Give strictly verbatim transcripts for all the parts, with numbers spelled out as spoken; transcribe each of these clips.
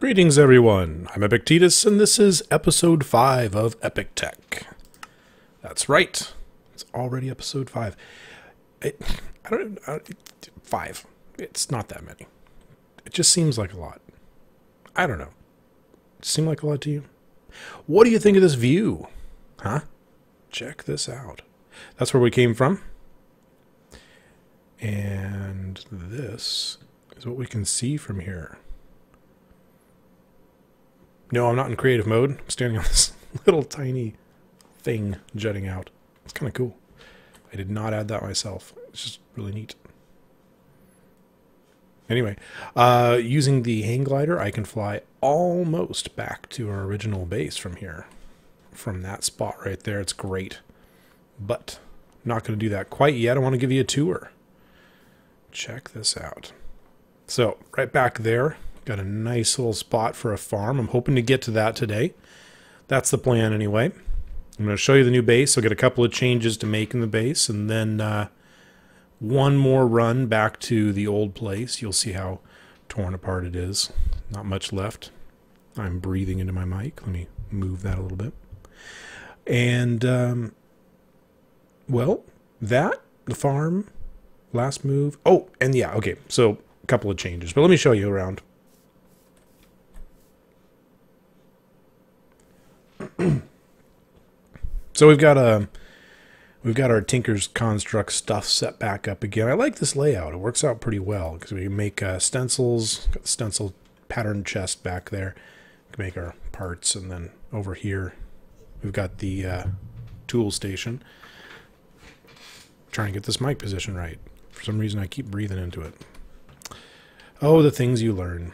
Greetings everyone, I'm Epictetus and this is episode five of Epic Tech. That's right, it's already episode five. It, I don't, I don't, five, it's not that many. It just seems like a lot. I don't know, it seemed like a lot to you? What do you think of this view? Huh? Check this out. That's where we came from. And this is what we can see from here. No, I'm not in creative mode. I'm standing on this little tiny thing jutting out. It's kind of cool. I did not add that myself. It's just really neat. Anyway, uh, using the hang glider, I can fly almost back to our original base from here. From that spot right there, it's great. But I'm not going to do that quite yet. I want to give you a tour. Check this out. So, right back there. Got a nice little spot for a farm. I'm hoping to get to that today. That's the plan anyway. I'm going to show you the new base. I'll get a couple of changes to make in the base. And then uh, one more run back to the old place. You'll see how torn apart it is. Not much left. I'm breathing into my mic. Let me move that a little bit. And, um, well, that, the farm, last move. Oh, and yeah, okay. So a couple of changes. But let me show you around. So we've got a we've got our Tinker's Construct stuff set back up again. I like this layout. It works out pretty well because we can make uh, stencils, got the stencil pattern chest back there. We can make our parts, and then over here we've got the uh, tool station. Trying to get this mic position right. For some reason I keep breathing into it. Oh, the things you learn.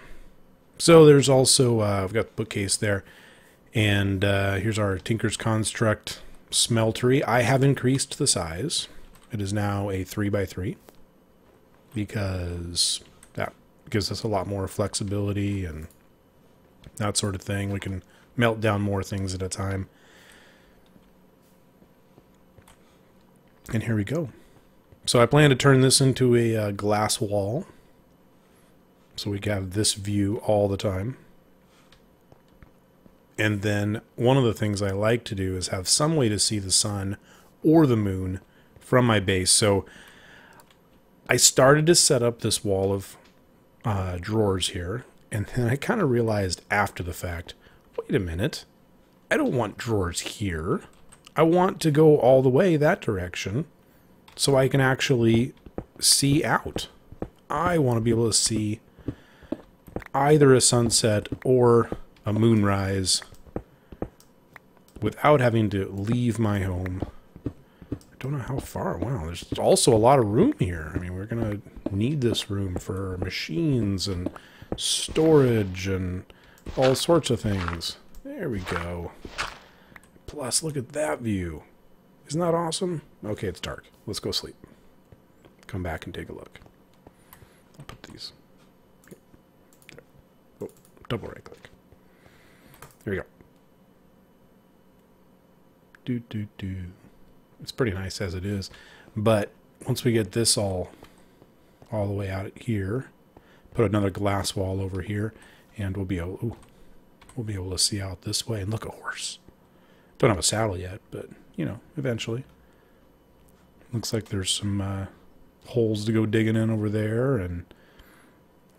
So there's also uh, I've got the bookcase there, and uh, here's our Tinker's Construct Smeltery. I have increased the size. It is now a three by three because that gives us a lot more flexibility and that sort of thing. We can melt down more things at a time. And here we go. So I plan to turn this into a uh, glass wall so we can have this view all the time. And then one of the things I like to do is have some way to see the sun or the moon from my base. So I started to set up this wall of uh, drawers here. And then I kind of realized after the fact, wait a minute, I don't want drawers here. I want to go all the way that direction so I can actually see out. I want to be able to see either a sunset or a moonrise without having to leave my home. I don't know how far. Wow, there's also a lot of room here. I mean, we're gonna need this room for machines and storage and all sorts of things. There we go. Plus, look at that view. Isn't that awesome? Okay, it's dark. Let's go sleep. Come back and take a look. I'll put these. There. Oh, double right click. Here we go. Do, do, do. It's pretty nice as it is. But once we get this all, all the way out here, put another glass wall over here, and we'll be able, ooh, we'll be able to see out this way. And look, a horse. Don't have a saddle yet, but, you know, eventually. Looks like there's some uh, holes to go digging in over there, and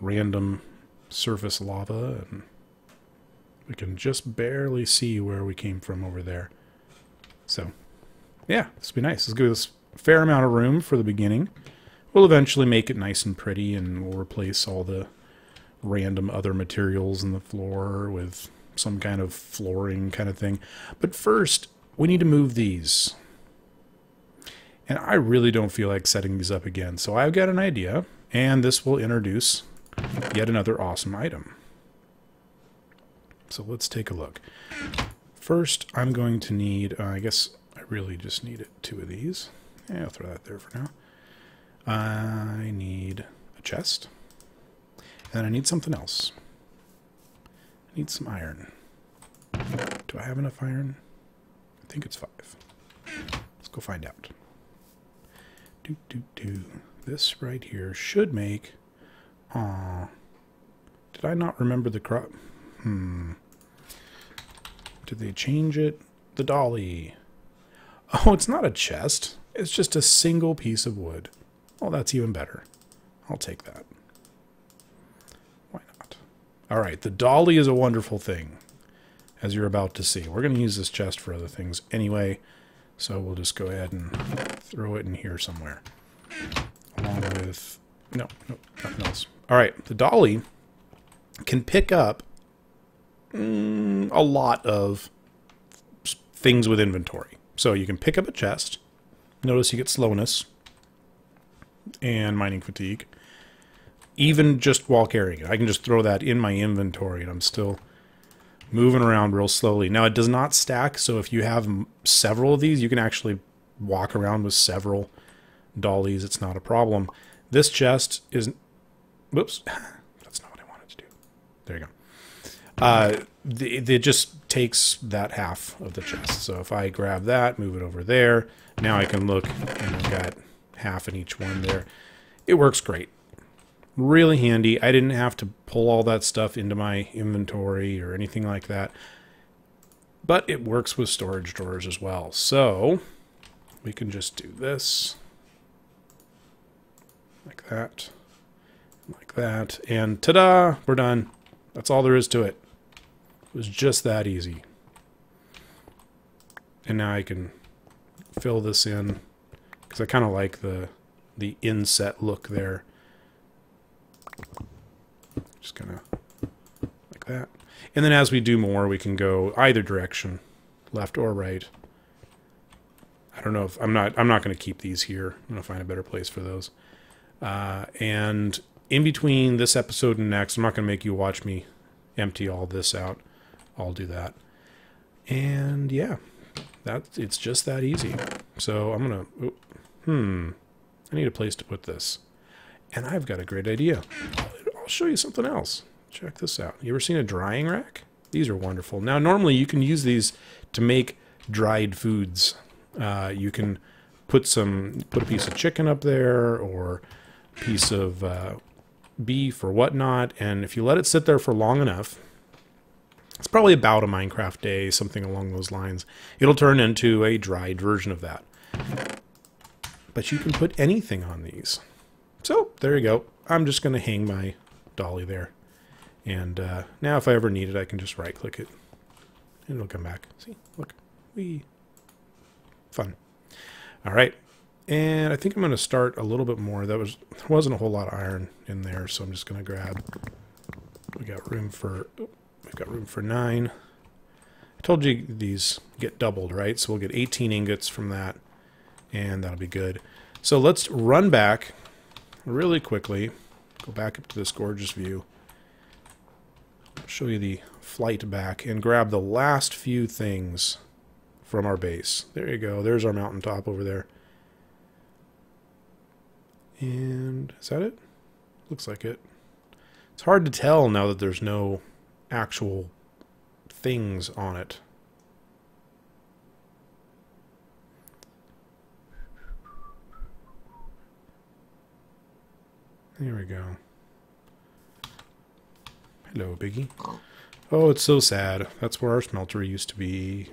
random surface lava, and we can just barely see where we came from over there. So, yeah, this will be nice. This will give us a fair amount of room for the beginning. We'll eventually make it nice and pretty, and we'll replace all the random other materials in the floor with some kind of flooring kind of thing. But first, we need to move these. And I really don't feel like setting these up again. So I've got an idea, and this will introduce yet another awesome item. So let's take a look. First, I'm going to need, uh, I guess I really just needed two of these. Yeah, I'll throw that there for now. I need a chest. And I need something else. I need some iron. Do I have enough iron? I think it's five. Let's go find out. Do, do, do. This right here should make... Aw. Did I not remember the crop? Hmm. Did they change it? The dolly. Oh, it's not a chest. It's just a single piece of wood. Oh, that's even better. I'll take that. Why not? All right, the dolly is a wonderful thing, as you're about to see. We're going to use this chest for other things anyway, so we'll just go ahead and throw it in here somewhere. Along with... No, no, nothing else. All right, the dolly can pick up mm, a lot of things with inventory. So you can pick up a chest. Notice you get slowness and mining fatigue. Even just while carrying it. I can just throw that in my inventory and I'm still moving around real slowly. Now it does not stack, so if you have several of these, you can actually walk around with several dollies. It's not a problem. This chest isn't... Whoops. That's not what I wanted to do. There you go. Uh, the, the, it just takes that half of the chest. So if I grab that, move it over there, now I can look and I've got half in each one there. It works great. Really handy. I didn't have to pull all that stuff into my inventory or anything like that. But it works with storage drawers as well. So we can just do this. Like that. Like that. And ta-da! We're done. That's all there is to it. It was just that easy. And now I can fill this in. Because I kind of like the, the inset look there. Just kind of like that. And then as we do more, we can go either direction, left or right. I don't know if I'm not I'm not going to keep these here. I'm going to find a better place for those. Uh, and in between this episode and next, I'm not going to make you watch me empty all this out. I'll do that. And yeah, that it's just that easy. So I'm going to hmm, I need a place to put this. And I've got a great idea. I'll show you something else. Check this out. You ever seen a drying rack? These are wonderful. Now, normally you can use these to make dried foods. Uh, you can put some, put a piece of chicken up there or a piece of uh, beef or whatnot. And if you let it sit there for long enough, it's probably about a Minecraft day, something along those lines. It'll turn into a dried version of that. But you can put anything on these. So there you go. I'm just going to hang my dolly there. And uh, now if I ever need it, I can just right click it. And it'll come back. See? Look. Whee. Fun. All right. And I think I'm going to start a little bit more. That was, there wasn't a whole lot of iron in there, so I'm just going to grab. We got room for, oh, we've got room for nine. I told you these get doubled, right? So we'll get eighteen ingots from that. And that'll be good. So let's run back. Really quickly, go back up to this gorgeous view. I'll show you the flight back and grab the last few things from our base. There you go. There's our mountaintop over there. And is that it? Looks like it. It's hard to tell now that there's no actual things on it. There we go. Hello, Biggie. Oh, it's so sad. That's where our smeltery used to be.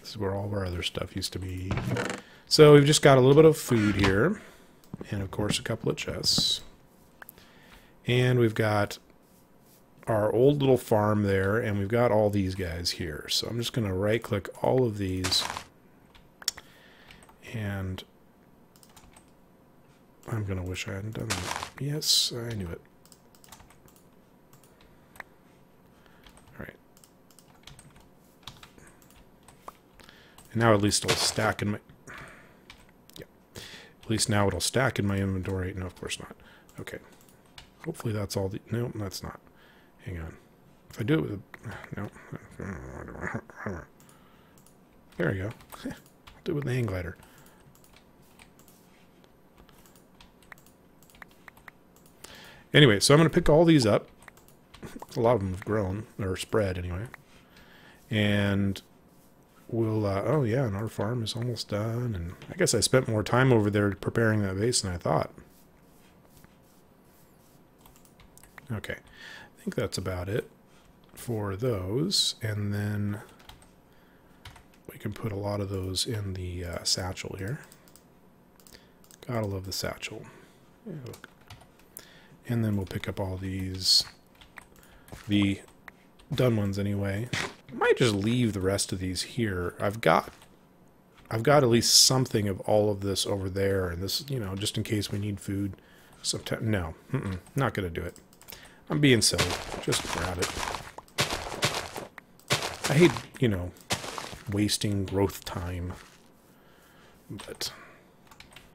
This is where all of our other stuff used to be. So we've just got a little bit of food here. And, of course, a couple of chests. And we've got our old little farm there. And we've got all these guys here. So I'm just going to right-click all of these. And... I'm going to wish I hadn't done that. Yes, I knew it. All right. And now at least it'll stack in my... Yeah. At least now it'll stack in my inventory. No, of course not. Okay. Hopefully that's all the... No, that's not. Hang on. If I do it with a... No. There we go. I'll do it with the hang glider. Anyway, so I'm going to pick all these up. A lot of them have grown, or spread anyway. And we'll, uh, oh yeah, and our farm is almost done. And I guess I spent more time over there preparing that base than I thought. Okay, I think that's about it for those, and then we can put a lot of those in the uh, satchel here. Gotta love the satchel. Yeah, look. And then we'll pick up all these, the done ones anyway. I might just leave the rest of these here. I've got, I've got at least something of all of this over there, and this, you know, just in case we need food. Sometimes no, mm-mm, not gonna do it. I'm being silly. Just grab it. I hate, you know, wasting growth time, but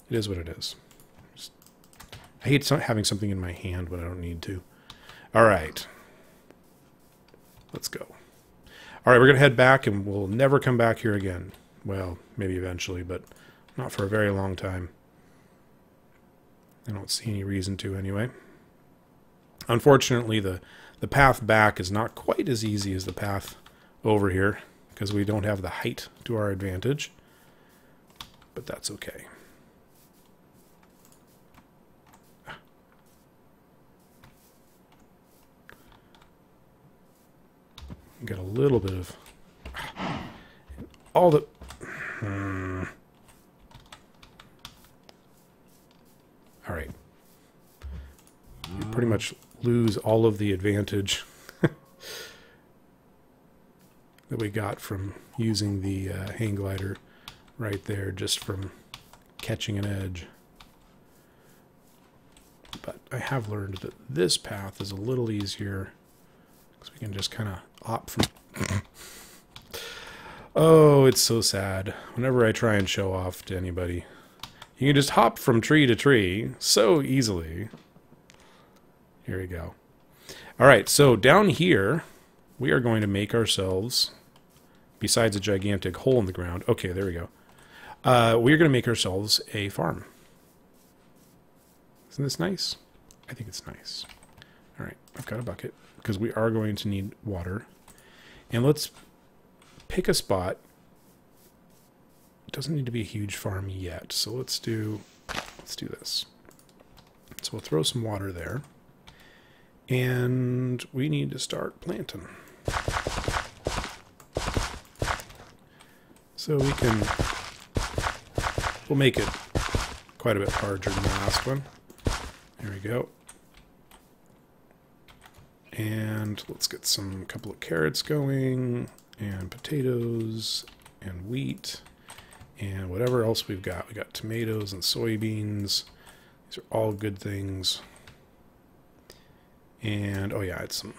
it is what it is. Just, I hate so having something in my hand when I don't need to. All right, let's go. All right, we're gonna head back, and we'll never come back here again. Well, maybe eventually, but not for a very long time. I don't see any reason to anyway. Unfortunately, the, the path back is not quite as easy as the path over here because we don't have the height to our advantage, but that's okay. Got a little bit of all the... Hmm. All right. You pretty much lose all of the advantage that we got from using the uh, hang glider right there, just from catching an edge. But I have learned that this path is a little easier because we can just kind of hop from... Oh, it's so sad. Whenever I try and show off to anybody, you can just hop from tree to tree so easily. Here we go. All right, so down here, we are going to make ourselves, besides a gigantic hole in the ground, okay, there we go. Uh, we're going to make ourselves a farm. Isn't this nice? I think it's nice. All right, I've got a bucket because we are going to need water. And let's pick a spot. It doesn't need to be a huge farm yet, so let's do, let's do this. So we'll throw some water there. And we need to start planting. So we can, we'll make it quite a bit larger than the last one. There we go. And let's get some couple of carrots going, and potatoes, and wheat, and whatever else we've got. We got tomatoes and soybeans. These are all good things. And, oh yeah, I had some,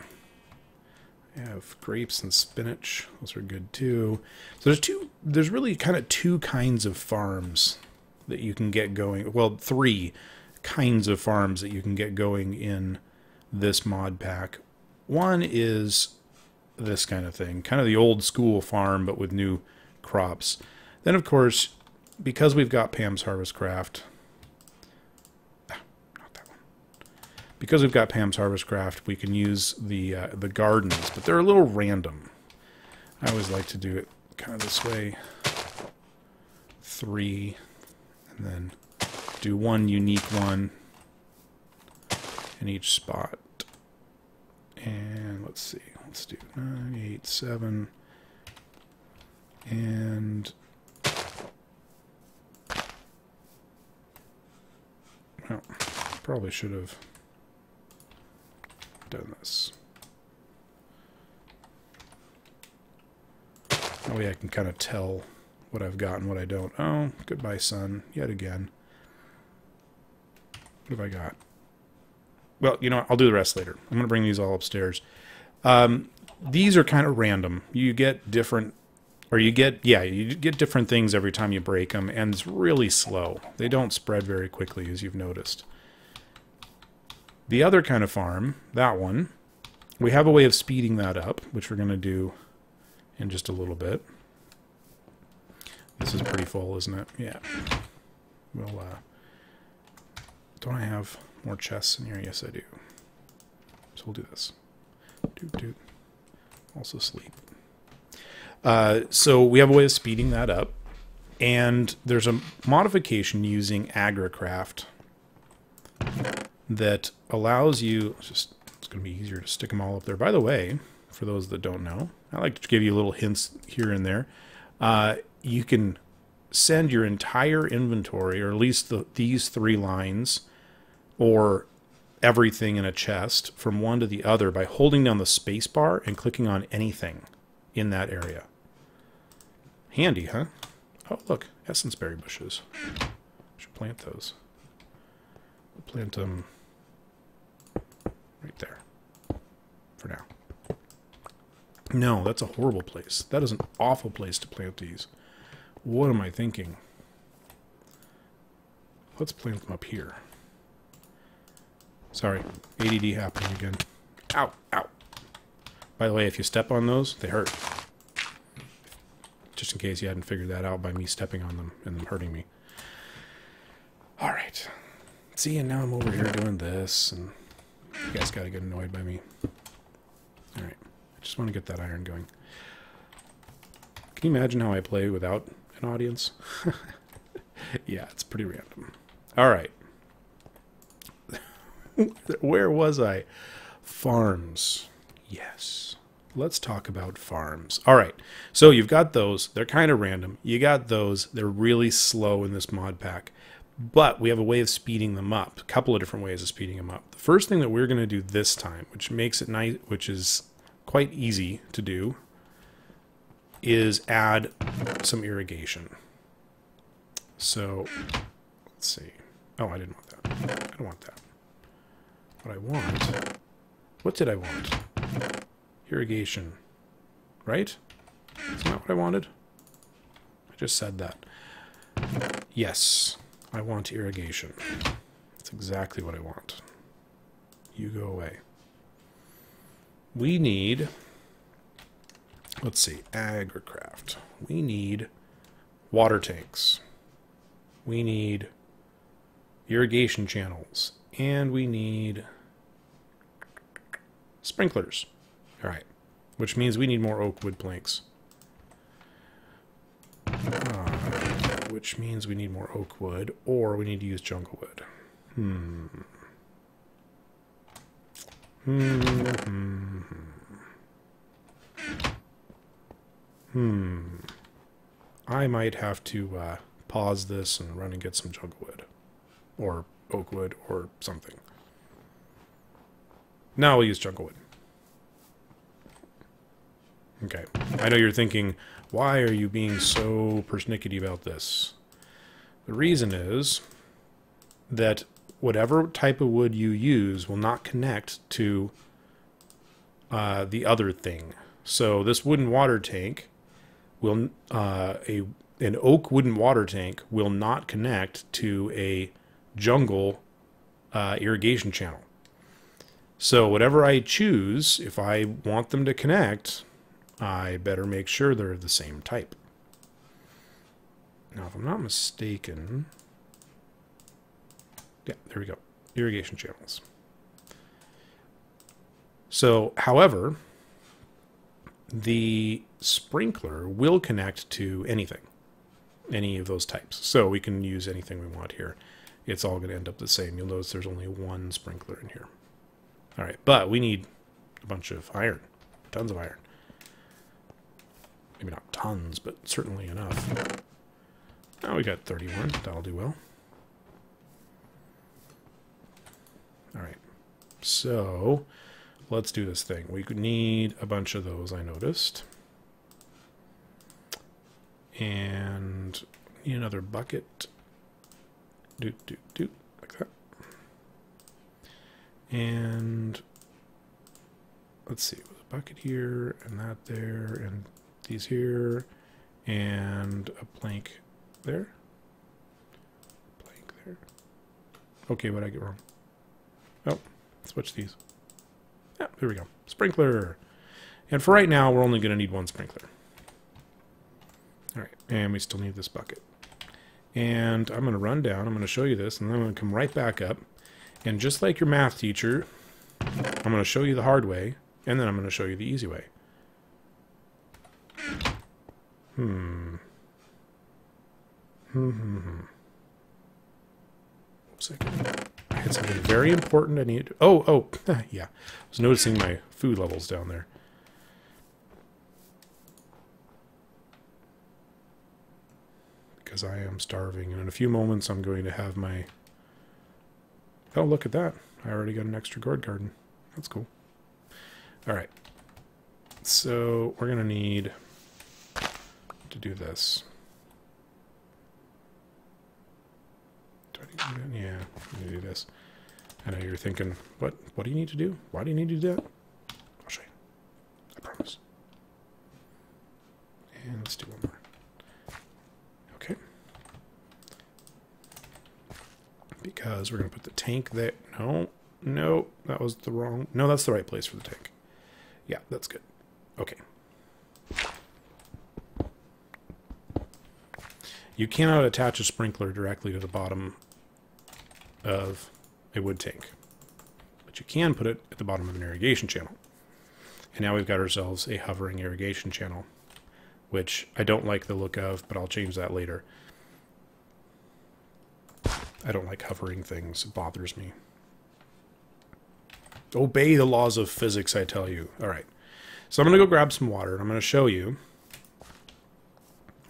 I have grapes and spinach. Those are good too. So there's two, there's really kind of two kinds of farms that you can get going. Well, three kinds of farms that you can get going in this mod pack. One is this kind of thing, kind of the old school farm, but with new crops. Then, of course, because we've got Pam's HarvestCraft, Because we've got Pam's HarvestCraft, we can use the uh, the gardens, but they're a little random. I always like to do it kind of this way. Three, and then do one unique one in each spot. And let's see, let's do nine, eight, seven, and... Well, probably should have... done this. That way I can kind of tell what I've got and what I don't. Oh, goodbye, sun, yet again. What have I got? Well, you know what? I'll do the rest later. I'm going to bring these all upstairs. Um, these are kind of random. You get different, or you get, yeah, you get different things every time you break them, and it's really slow. They don't spread very quickly, as you've noticed. The other kind of farm, that one, we have a way of speeding that up, which we're going to do in just a little bit. This is pretty full, isn't it? Yeah. Well, uh, don't I have more chests in here? Yes, I do. So we'll do this. Doot, doot. Also sleep. Uh, so we have a way of speeding that up, and there's a modification using AgriCraft that allows you, it's just, it's going to be easier to stick them all up there. By the way, for those that don't know. I like to give you little hints here and there. Uh, you can send your entire inventory, or at least the, these three lines, or everything in a chest, from one to the other by holding down the space bar and clicking on anything in that area. Handy, huh? Oh, look, essence berry bushes. I should plant those. We'll plant them right there for now. No, that's a horrible place. That is an awful place to plant these. What am I thinking? Let's plant them up here. Sorry, A D D happening again. Ow, ow. By the way, if you step on those, they hurt. Just in case you hadn't figured that out by me stepping on them and them hurting me. All right. See, and now I'm over here doing this, and you guys got to get annoyed by me. All right. I just want to get that iron going. Can you imagine how I play without an audience? Yeah, it's pretty random. All right. Where was I? Farms. Yes. Let's talk about farms. All right. So you've got those. They're kind of random. You got those. They're really slow in this mod pack. But we have a way of speeding them up. A couple of different ways of speeding them up. The first thing that we're going to do this time, which makes it nice, which is quite easy to do, is add some irrigation. So, let's see. Oh, I didn't want that. I don't want that. What I want... What did I want? Irrigation. Right? That's not what I wanted. I just said that. Yes. I want irrigation. That's exactly what I want. You go away. We need... Let's see. AgriCraft. We need water tanks. We need irrigation channels. And we need... sprinklers. All right. Which means we need more oak wood planks. Uh, which means we need more oak wood, or we need to use jungle wood. Hmm. Hmm. Hmm. Hmm. I might have to uh, pause this and run and get some jungle wood. Or oak wood, or something. Now we'll use jungle wood. Okay. I know you're thinking, why are you being so persnickety about this? The reason is that whatever type of wood you use will not connect to uh, the other thing. So this wooden water tank will uh, a an oak wooden water tank will not connect to a jungle uh, irrigation channel. So whatever I choose, if I want them to connect, I better make sure they're the same type. Now, if I'm not mistaken... Yeah, there we go. Irrigation channels. So, however, the sprinkler will connect to anything. Any of those types. So we can use anything we want here. It's all going to end up the same. You'll notice there's only one sprinkler in here. All right, but we need a bunch of iron. Tons of iron. Maybe not tons, but certainly enough. Now we got thirty-one. That'll do well. All right. So let's do this thing. We could need a bunch of those, I noticed. And need another bucket. Do, do, do. Like that. And let's see, a bucket here, and that there, and these here, and a plank there. Plank there. Okay, what did I get wrong? Oh, switch these. Yeah, here we go. Sprinkler. And for right now, we're only going to need one sprinkler. All right, and we still need this bucket. And I'm going to run down, I'm going to show you this, and then I'm going to come right back up. And just like your math teacher, I'm going to show you the hard way, and then I'm going to show you the easy way. Hmm. Hmm, hmm, hmm. Oops, I had something very important I needed to... Oh, oh, yeah. I was noticing my food levels down there. because I am starving. And in a few moments, I'm going to have my... Oh, look at that. I already got an extra gourd garden. That's cool. All right. So we're going to need to do this. Do I need to do that? Yeah, I'm going to do this. I know you're thinking, what, what do you need to do? Why do you need to do that? I'll show you. I promise. And let's do one more. Okay. Because we're going to put the tank there. No, no, that was the wrong. No, that's the right place for the tank. Yeah, that's good. Okay. You cannot attach a sprinkler directly to the bottom of a wood tank, but you can put it at the bottom of an irrigation channel. And now we've got ourselves a hovering irrigation channel, which I don't like the look of, but I'll change that later. I don't like hovering things. It bothers me. Obey the laws of physics, I tell you. All right. So I'm going to go grab some water, and I'm going to show you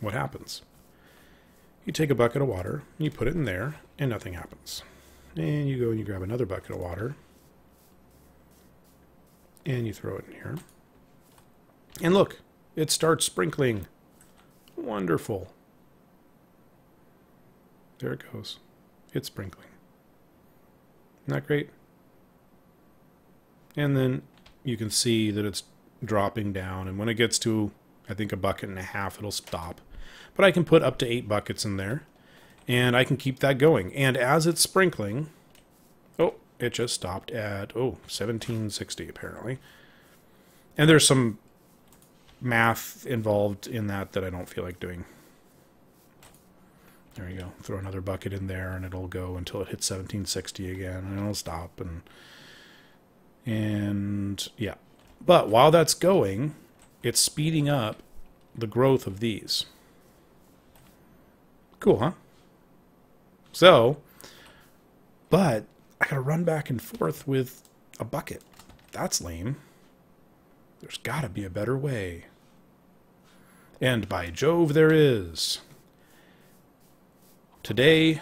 what happens. You take a bucket of water, you put it in there, and nothing happens. And you go and you grab another bucket of water, and you throw it in here. And look, it starts sprinkling. Wonderful. There it goes. It's sprinkling. Isn't that great? And then you can see that it's dropping down. And when it gets to, I think, a bucket and a half, it'll stop. But I can put up to eight buckets in there. And I can keep that going. And as it's sprinkling, oh, it just stopped at, oh, seventeen sixty apparently. And there's some math involved in that that I don't feel like doing. There you go. Throw another bucket in there, and it'll go until it hits seventeen sixty again, and it'll stop. And, and yeah. But while that's going, it's speeding up the growth of these. Cool, huh? So, but I gotta run back and forth with a bucket. That's lame. There's gotta be a better way. And by Jove, there is. Today,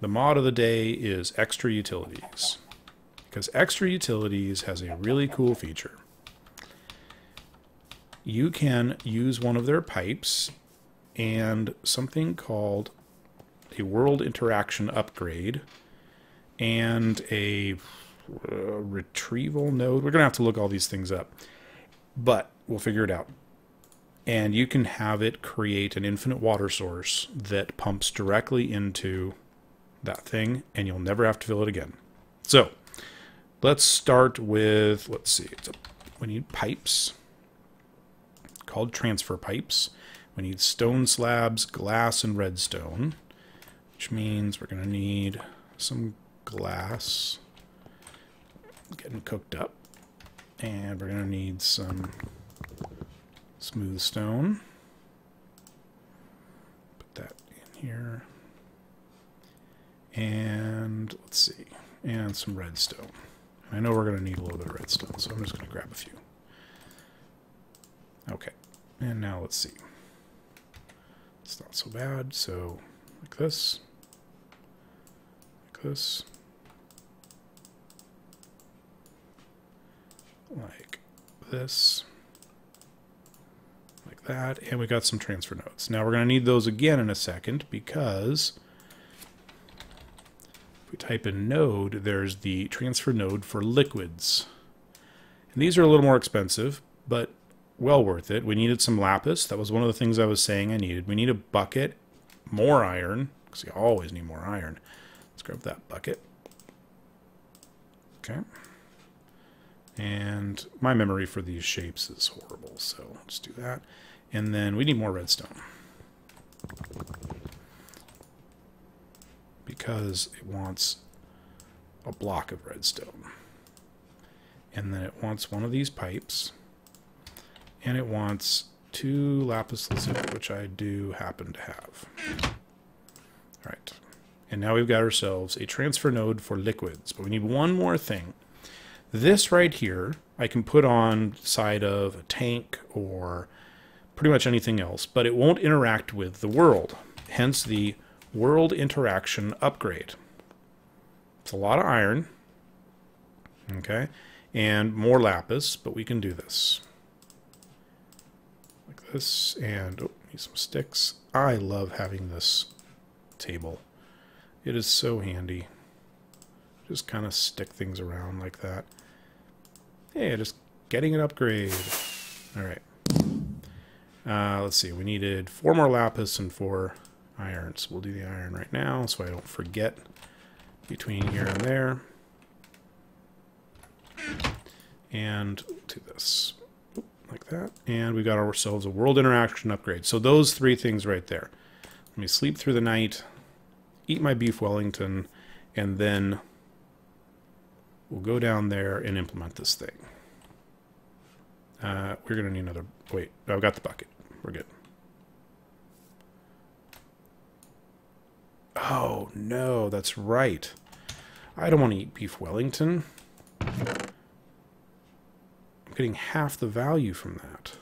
the mod of the day is Extra Utilities. Because Extra Utilities has a really cool feature. You can use one of their pipes and something called a world interaction upgrade and a uh, retrieval node. We're gonna have to look all these things up, but we'll figure it out. And you can have it create an infinite water source that pumps directly into that thing, and you'll never have to fill it again. So let's start with, let's see, it's a, we need pipes called transfer pipes. We need stone slabs, glass, and redstone, which means we're going to need some glass getting cooked up. And we're going to need some smooth stone. Put that in here. And let's see. And some redstone. I know we're going to need a little bit of redstone, so I'm just going to grab a few. Okay. And now let's see. It's not so bad, so like this. This like this like that, and we got some transfer nodes. Now we're going to need those again in a second, because if we type in node, there's the transfer node for liquids, and these are a little more expensive but well worth it. We needed some lapis. That was one of the things I was saying I needed. We need a bucket, more iron, because you always need more iron. Let's grab that bucket. Okay. And my memory for these shapes is horrible, so let's do that. And then we need more redstone, because it wants a block of redstone. And then it wants one of these pipes. And it wants two lapis lazuli, which I do happen to have. All right. And now we've got ourselves a transfer node for liquids. But we need one more thing. This right here, I can put on the side of a tank or pretty much anything else, but it won't interact with the world. hence the World Interaction upgrade. It's a lot of iron, okay, and more lapis, but we can do this. Like this, and oh, need some sticks. I love having this table. It is so handy. Just kind of stick things around like that. Hey, just getting an upgrade. All right. Uh, let's see. We needed four more lapis and four iron. So we'll do the iron right now so I don't forget between here and there. And we'll do this like that. And we got ourselves a world interaction upgrade. So those three things right there. Let me sleep through the night, eat my beef Wellington, and then we'll go down there and implement this thing. Uh, we're going to need another... Wait, I've got the bucket. We're good. Oh, no, that's right. I don't want to eat beef Wellington. I'm getting half the value from that.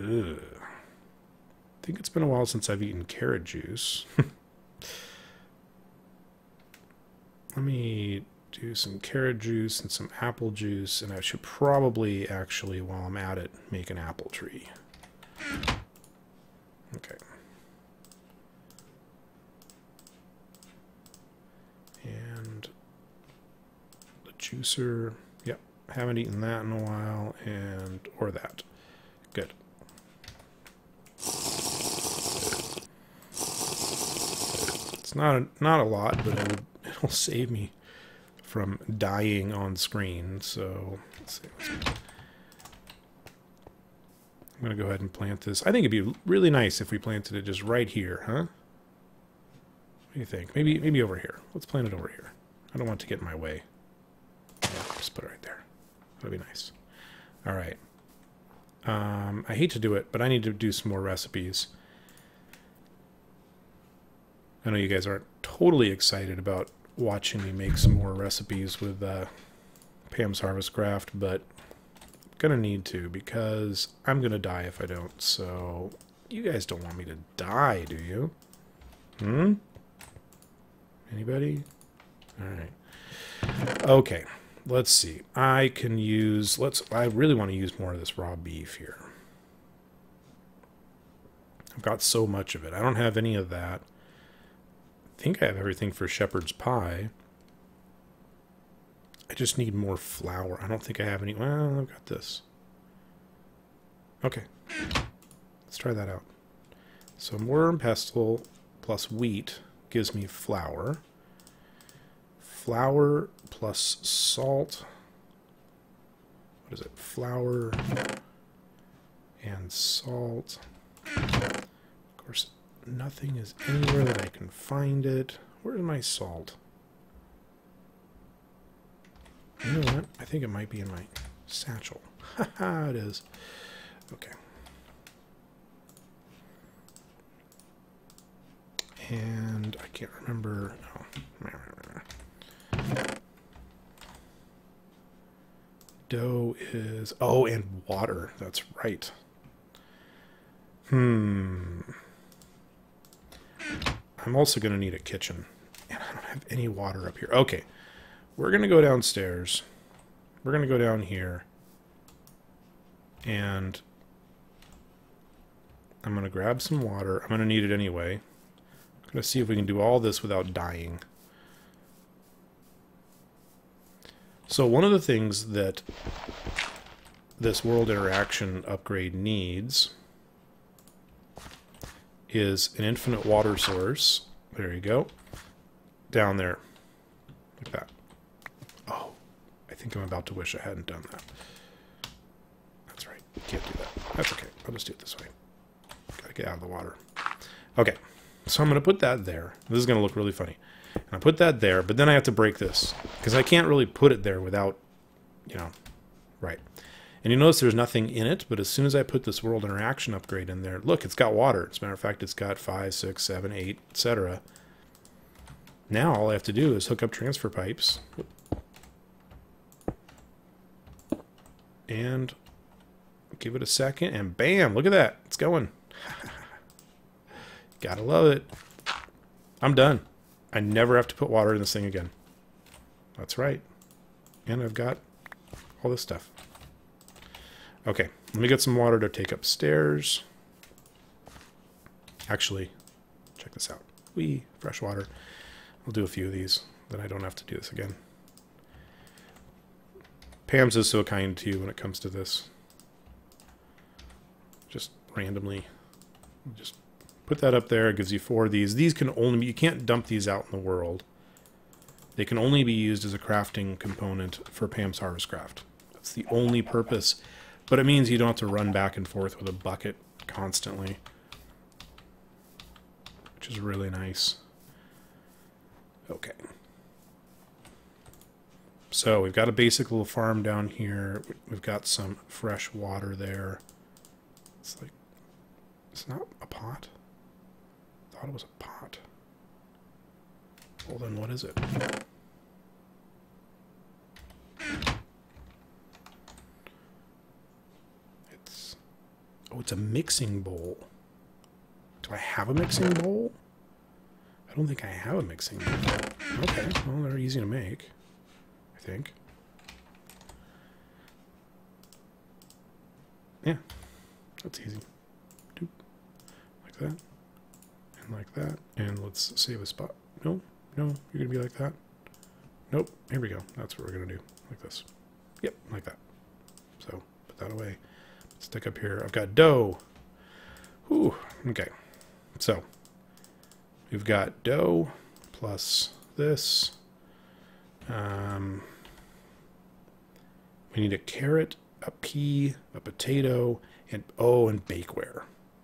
Ugh. I think it's been a while since I've eaten carrot juice. Let me... do some carrot juice and some apple juice, and I should probably actually, while I'm at it, make an apple tree. Okay. And the juicer. Yep, haven't eaten that in a while, and or that. Good. It's not a, not a lot, but it'll, it'll save me from dying on screen. So let's see. I'm gonna go ahead and plant this. I think it'd be really nice if we planted it just right here, huh? What do you think? Maybe maybe over here. Let's plant it over here. I don't want it to get in my way. Yeah, just put it right there. That'd be nice. All right. Um, I hate to do it, but I need to do some more recipes. I know you guys aren't totally excited about watching me make some more recipes with uh, Pam's HarvestCraft, but I'm gonna need to because I'm gonna die if I don't. So you guys don't want me to die, do you? Hmm? Anybody? All right. Okay. Let's see. I can use. Let's. I really want to use more of this raw beef here. I've got so much of it. I don't have any of that. I think I have everything for shepherd's pie. I just need more flour. I don't think I have any. Well, I've got this. Okay. Let's try that out. So worm pestle plus wheat gives me flour. Flour plus salt. What is it? Flour and salt. Of course, nothing is anywhere that I can find it. Where's my salt? You know what? I think it might be in my satchel. Haha, it is. Okay. And I can't remember. No. Dough is. Oh, and water. That's right. Hmm. I'm also going to need a kitchen, and I don't have any water up here. Okay, we're going to go downstairs. We're going to go down here, and I'm going to grab some water. I'm going to need it anyway. I'm going to see if we can do all this without dying. So one of the things that this world interaction upgrade needs is an infinite water source. There you go. Down there. Like that. Oh, I think I'm about to wish I hadn't done that. That's right. Can't do that. That's okay. I'll just do it this way. Gotta get out of the water. Okay. So I'm going to put that there. This is going to look really funny. And I put that there, but then I have to break this. Because I can't really put it there without, you know, right. And you notice there's nothing in it, but as soon as I put this world interaction upgrade in there, look, it's got water. As a matter of fact, it's got five, six, seven, eight, et cetera. Now all I have to do is hook up transfer pipes. And give it a second, and bam, look at that. It's going. Gotta love it. I'm done. I never have to put water in this thing again. That's right. And I've got all this stuff. Okay, let me get some water to take upstairs. Actually, check this out. Wee, fresh water. I'll do a few of these, then I don't have to do this again. Pam's is so kind to you when it comes to this. Just randomly. Just put that up there. It gives you four of these. These can only be, you can't dump these out in the world. They can only be used as a crafting component for Pam's HarvestCraft. That's the only purpose. But it means you don't have to run back and forth with a bucket constantly. Which is really nice. Okay. So we've got a basic little farm down here. We've got some fresh water there. It's like, it's not a pot. I thought it was a pot. Well then, what is it? It's, oh, it's a mixing bowl. Do I have a mixing bowl? I don't think I have a mixing bowl. Okay, well, they're easy to make, I think. Yeah, that's easy. Doop. Like that, and like that, and let's save a spot. No, no, you're gonna be like that. Nope, here we go. That's what we're gonna do, like this. Yep, like that. So, put that away. Stick up here. I've got dough. Ooh, okay. So, we've got dough plus this. Um, we need a carrot, a pea, a potato, and oh, and bakeware.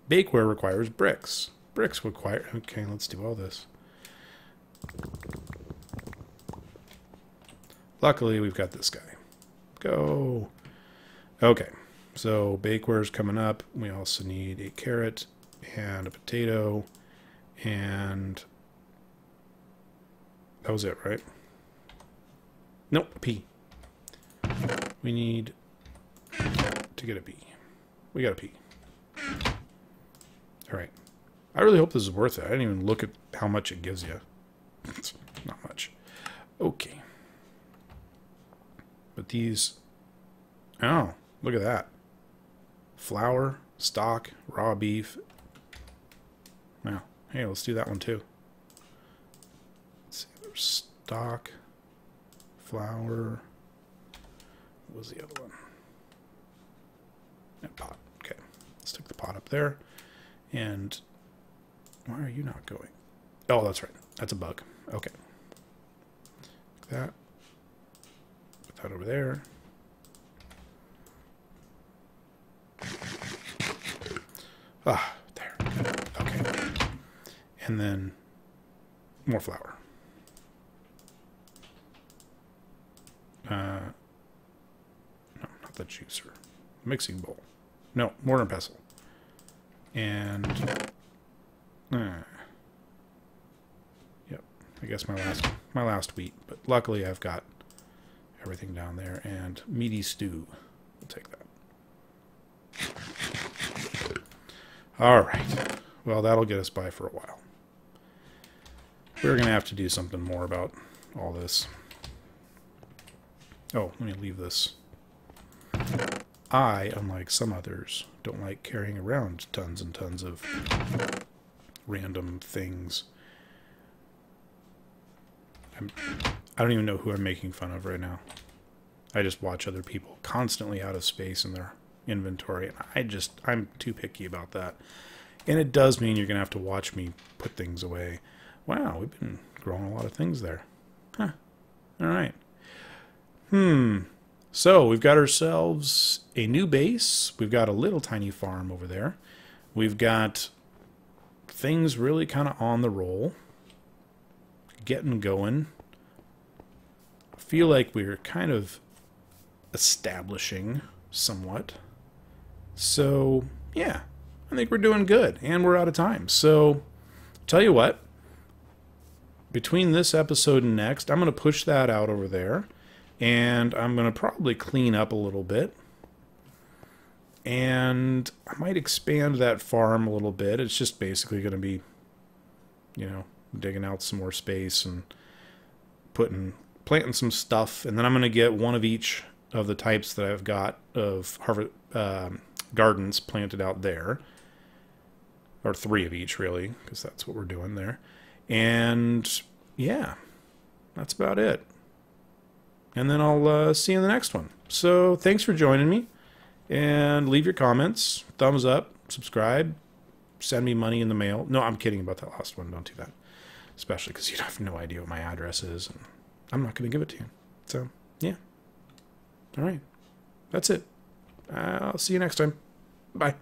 Bakeware requires bricks. Bricks require, okay, let's do all this. Luckily, we've got this guy. Go. Okay, so bakeware's coming up. We also need a carrot and a potato, and that was it, right? Nope, a pea. We need to get a pea. We got a pea. All right. I really hope this is worth it. I didn't even look at how much it gives you. It's not much. Okay. But these... Oh, look at that. Flour, stock, raw beef. Wow. Hey, let's do that one too. Let's see. There's stock, flour. What was the other one? And pot. Okay. Let's stick the pot up there. And why are you not going? Oh, that's right. That's a bug. Okay. Like that. Put that over there. Ah, there. Okay. And then more flour. Uh, no, not the juicer. Mixing bowl. No, mortar and pestle. And... Uh, yep, I guess my last my last wheat, but luckily I've got everything down there. And meaty stew, we'll take that. All right, well that'll get us by for a while. We're gonna have to do something more about all this. Oh, let me leave this. I, unlike some others, don't like carrying around tons and tons of random things. I'm, I don't even know who I'm making fun of right now. I just watch other people constantly out of space in their inventory, and I just, I'm too picky about that. And it does mean you're going to have to watch me put things away. Wow, we've been growing a lot of things there. Huh. All right. Hmm. So we've got ourselves a new base. We've got a little tiny farm over there. We've got... things really kind of on the roll, getting going. I feel like we're kind of establishing somewhat. So, yeah, I think we're doing good, and we're out of time. So, tell you what, between this episode and next, I'm going to push that out over there, and I'm going to probably clean up a little bit. And I might expand that farm a little bit. It's just basically going to be you know, digging out some more space and putting, planting some stuff. And then I'm going to get one of each of the types that I've got of harvest uh, gardens planted out there, or three of each really, because that's what we're doing there. And yeah, that's about it. And then I'll uh, see you in the next one. So thanks for joining me, and leave your comments, thumbs up, subscribe, send me money in the mail. No, I'm kidding about that last one. Don't do that, especially because you have no idea what my address is, and I'm not going to give it to you. So yeah, all right, that's it. I'll see you next time. Bye.